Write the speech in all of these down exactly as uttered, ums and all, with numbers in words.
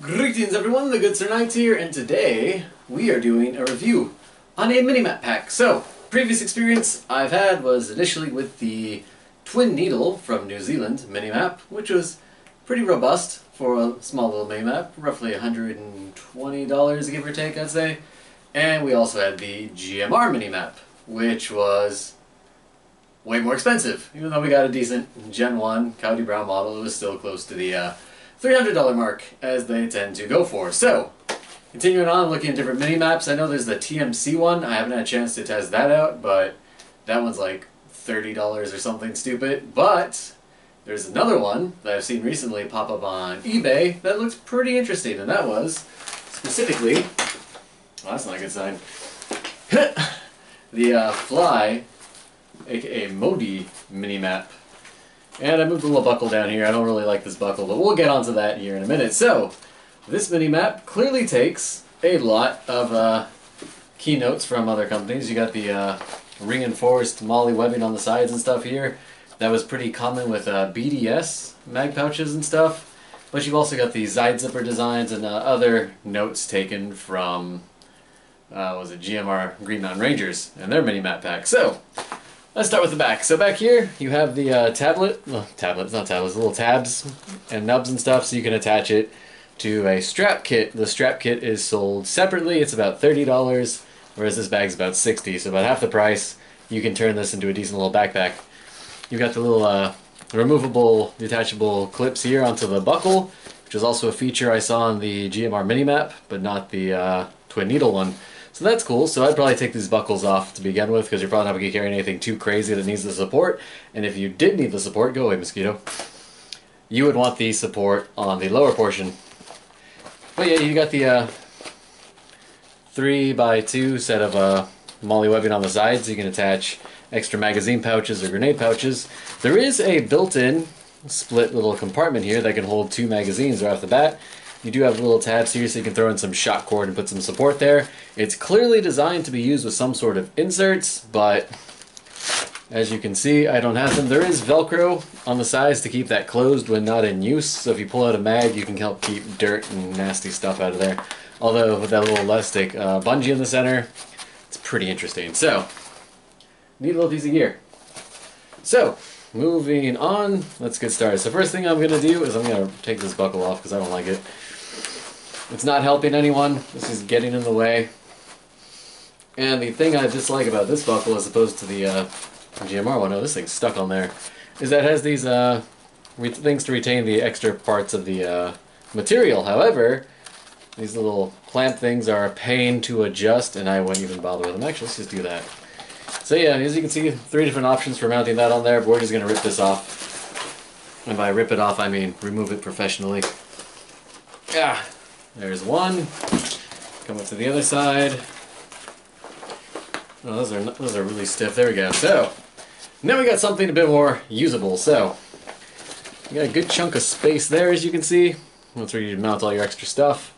Greetings everyone, the Good Sir Knight here, and today we are doing a review on a minimap pack. So, previous experience I've had was initially with the Twin Needle from New Zealand minimap, which was pretty robust for a small little minimap, roughly one hundred twenty dollars give or take, I'd say. And we also had the G M R minimap, which was way more expensive. Even though we got a decent Gen one Cowdy Brown model, it was still close to the uh, three hundred dollar mark, as they tend to go for. So, continuing on, looking at different mini-maps, I know there's the T M C one. I haven't had a chance to test that out, but that one's like thirty dollars or something stupid. But there's another one that I've seen recently pop up on eBay that looks pretty interesting, and that was specifically... well, that's not a good sign. The uh, Flyye, aka MOLLE mini-map. And I moved a little buckle down here. I don't really like this buckle, but we'll get onto that here in a minute. So, this mini-map clearly takes a lot of uh, keynotes from other companies. You got the uh, reinforced MOLLE webbing on the sides and stuff here. That was pretty common with uh, B D S mag pouches and stuff. But you've also got the side zipper designs and uh, other notes taken from, uh, was it G M R Green Mountain Rangers and their mini-map pack. So, let's start with the back. So back here, you have the uh, tablet, well, tablets, not tablets, little tabs and nubs and stuff, so you can attach it to a strap kit. The strap kit is sold separately. It's about thirty dollars, whereas this bag's about sixty dollars, so about half the price. You can turn this into a decent little backpack. You've got the little uh, removable, detachable clips here onto the buckle, which is also a feature I saw on the G M R minimap, but not the uh, Twin Needle one. So that's cool. So I'd probably take these buckles off to begin with, because you're probably not going to be carrying anything too crazy that needs the support. And if you did need the support, go away mosquito, you would want the support on the lower portion. But yeah, you got the uh, three by two set of uh, MOLLE webbing on the sides, so you can attach extra magazine pouches or grenade pouches. There is a built-in split little compartment here that can hold two magazines right off the bat. You do have little tabs here, so you can throw in some shot cord and put some support there. It's clearly designed to be used with some sort of inserts, but as you can see, I don't have them. There is Velcro on the sides to keep that closed when not in use, so if you pull out a mag, you can help keep dirt and nasty stuff out of there. Although, with that little elastic uh, bungee in the center, it's pretty interesting. So, neat little piece of gear. So, moving on, let's get started. So first thing I'm going to do is I'm going to take this buckle off, because I don't like it. It's not helping anyone. This is getting in the way. And the thing I dislike about this buckle, as opposed to the uh, G M R one, oh, this thing's stuck on there, is that it has these uh, re things to retain the extra parts of the uh, material. However, these little clamp things are a pain to adjust, and I wouldn't even bother with them. Actually, let's just do that. So yeah, as you can see, three different options for mounting that on there, but we're just going to rip this off. And by rip it off, I mean remove it professionally. Ah, there's one. Come up to the other side. Oh, those are, those are really stiff. There we go. So, now we got something a bit more usable. So, you got a good chunk of space there, as you can see. That's where you mount all your extra stuff.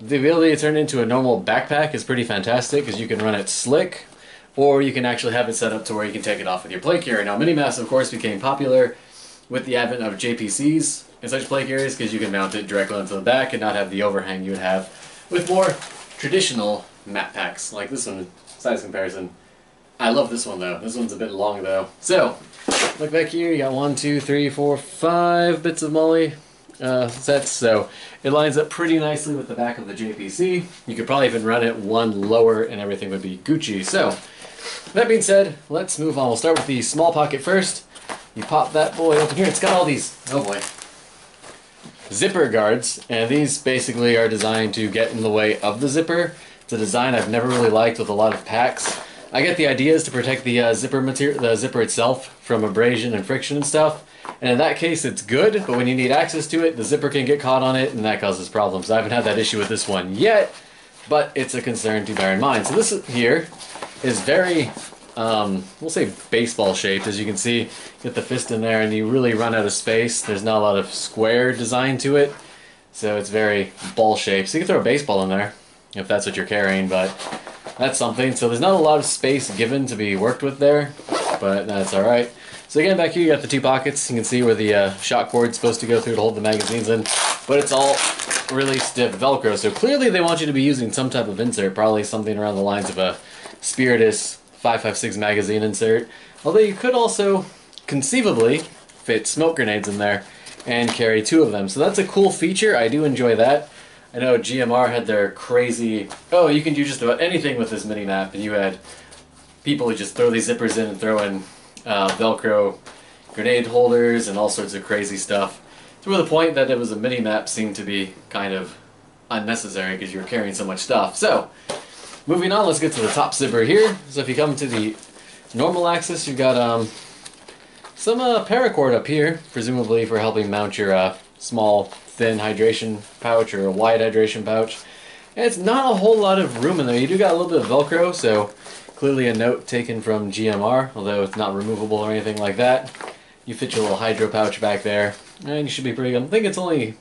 The ability to turn it into a normal backpack is pretty fantastic, because you can run it slick, or you can actually have it set up to where you can take it off with your play carrier. Now, mini-maps, of course, became popular with the advent of J P Cs and such play carriers, because you can mount it directly onto the back and not have the overhang you would have with more traditional map packs, like this one, size comparison. I love this one, though. This one's a bit long, though. So, look back here. You got one, two, three, four, five bits of MOLLE uh, sets, so it lines up pretty nicely with the back of the J P C. You could probably even run it one lower, and everything would be Gucci. So, that being said, let's move on. We'll start with the small pocket first. You pop that boy open here. It's got all these, oh boy, zipper guards, and these basically are designed to get in the way of the zipper. It's a design I've never really liked with a lot of packs. I get the idea is to protect the uh, zipper material, the zipper itself, from abrasion and friction and stuff. And in that case, it's good, but when you need access to it, the zipper can get caught on it, and that causes problems. I haven't had that issue with this one yet, but it's a concern to bear in mind. So this here is very, um, we'll say baseball shaped. As you can see, get the fist in there and you really run out of space. There's not a lot of square design to it, so it's very ball shaped. So you can throw a baseball in there if that's what you're carrying, but that's something. So there's not a lot of space given to be worked with there, but that's all right. So again, back here you got the two pockets. You can see where the uh, shot cord's supposed to go through to hold the magazines in. but it's all really stiff Velcro. So clearly they want you to be using some type of insert, probably something around the lines of a Spiritus five five six magazine insert. Although you could also conceivably fit smoke grenades in there and carry two of them. So that's a cool feature. I do enjoy that. I know G M R had their crazy, oh, you can do just about anything with this mini-map, and you had people who just throw these zippers in and throw in uh, Velcro grenade holders and all sorts of crazy stuff, to the point that it was a mini-map seemed to be kind of unnecessary because you were carrying so much stuff. So, moving on, let's get to the top zipper here. So if you come to the normal axis, you've got um, some uh, paracord up here, presumably for helping mount your uh, small, thin hydration pouch or a wide hydration pouch. And it's not a whole lot of room in there. You do got a little bit of Velcro, so clearly a note taken from G M R, although it's not removable or anything like that. You fit your little hydro pouch back there, and you should be pretty good. I think it's only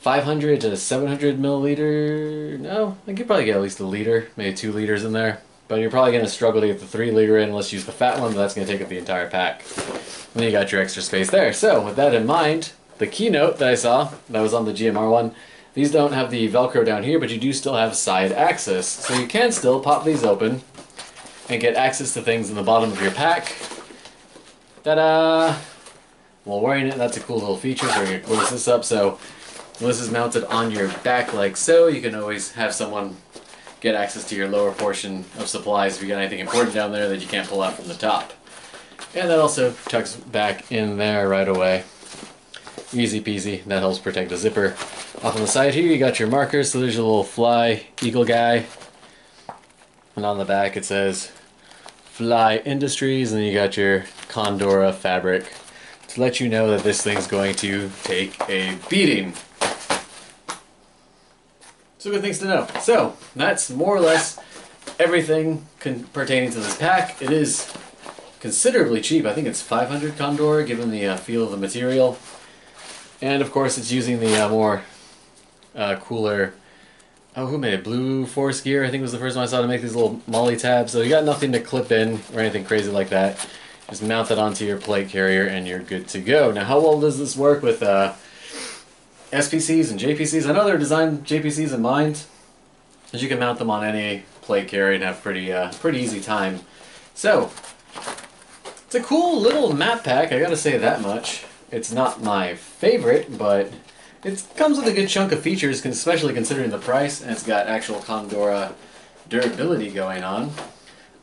five hundred to seven hundred milliliter. No, I think you probably get at least a liter, maybe two liters in there. But you're probably going to struggle to get the three liter in unless you use the fat one, but that's going to take up the entire pack. And then you got your extra space there. So with that in mind, the keynote that I saw, that was on the G M R one, these don't have the Velcro down here, but you do still have side access. So you can still pop these open and get access to things in the bottom of your pack. Ta-da! While wearing it, that's a cool little feature, so we're going to close this up. So when this is mounted on your back like so, you can always have someone get access to your lower portion of supplies if you got anything important down there that you can't pull out from the top. And that also tucks back in there right away. Easy peasy. That helps protect the zipper. Off on the side here, you got your markers. So there's your little Flyye eagle guy. And on the back it says Flyye Industries, and then you got your Condora fabric to let you know that this thing's going to take a beating. So good things to know. So that's more or less everything con pertaining to this pack. It is considerably cheap. I think it's five hundred Condora given the uh, feel of the material. And of course it's using the uh, more uh, cooler, oh, who made it? Blue Force Gear, I think was the first one I saw to make these little MOLLE tabs. So you got nothing to clip in or anything crazy like that. Just mount that onto your plate carrier and you're good to go. Now, how well does this work with uh, S P Cs and J P Cs? I know they're designed J P Cs in mind, as you can mount them on any plate carrier and have pretty uh, pretty easy time. So, it's a cool little map pack, I gotta say that much. It's not my favorite, but it comes with a good chunk of features, especially considering the price, and it's got actual Condora durability going on.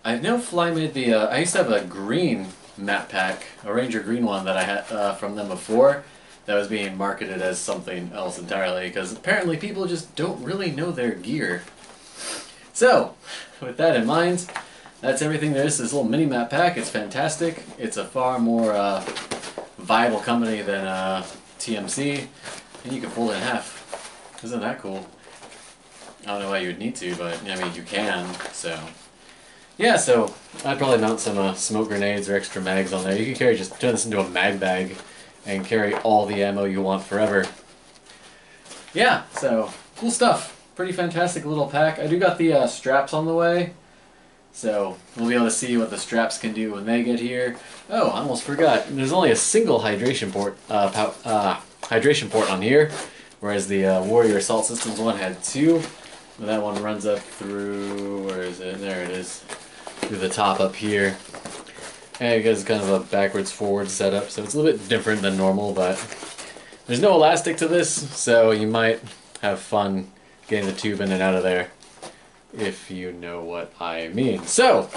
I know Flyye made the, uh, I used to have a green map pack, a Ranger green one that I had uh, from them before, that was being marketed as something else entirely, because apparently people just don't really know their gear. So, with that in mind, that's everything there is to this little mini map pack. It's fantastic. It's a far more uh, viable company than uh, T M C, and you can fold it in half. Isn't that cool? I don't know why you would need to, but I mean, you can, so. Yeah, so I'd probably mount some uh, smoke grenades or extra mags on there. You can carry, just turn this into a mag bag and carry all the ammo you want forever. Yeah, so cool stuff. Pretty fantastic little pack. I do got the uh, straps on the way, so we'll be able to see what the straps can do when they get here. Oh, I almost forgot. There's only a single hydration port, uh, pow uh, hydration port on here, whereas the uh, Warrior Assault Systems one had two. And that one runs up through, where is it? There it is. Through the top up here, and it goes kind of a backwards forward setup, so it's a little bit different than normal, but there's no elastic to this, so you might have fun getting the tube in and out of there, if you know what I mean. So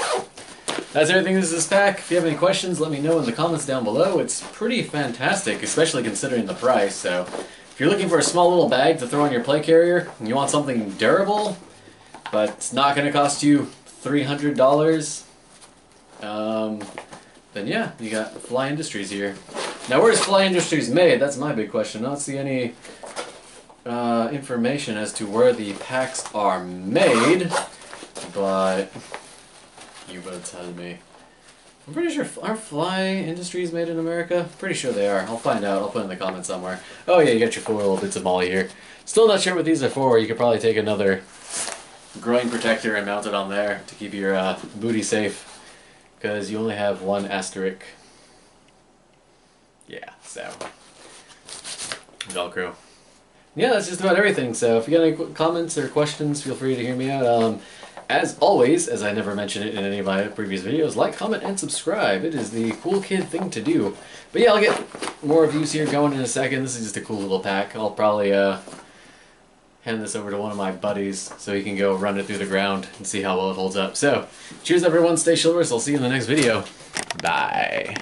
that's everything this is this pack. If you have any questions, let me know in the comments down below. It's pretty fantastic, especially considering the price. So if you're looking for a small little bag to throw on your plate carrier and you want something durable but it's not going to cost you three hundred dollars, um, then yeah, you got Flyye Industries here. Now, where's Flyye Industries made? That's my big question. I don't see any uh, information as to where the packs are made, but you better tell me. I'm pretty sure, aren't Flyye Industries made in America? Pretty sure they are. I'll find out. I'll put it in the comments somewhere. Oh yeah, you got your four little bits of MOLLE here. Still not sure what these are for. You could probably take another groin protector and mount it on there to keep your uh, booty safe, because you only have one asterisk. Yeah, so Velcro. yeah, that's just about everything. So if you got any comments or questions, feel free to hear me out. Um, as always, as I never mention it in any of my previous videos, like, comment, and subscribe. It is the cool kid thing to do. But yeah, I'll get more reviews here going in a second. This is just a cool little pack. I'll probably uh, hand this over to one of my buddies so he can go run it through the ground and see how well it holds up. So cheers, everyone. Stay chivalrous. I'll see you in the next video. Bye.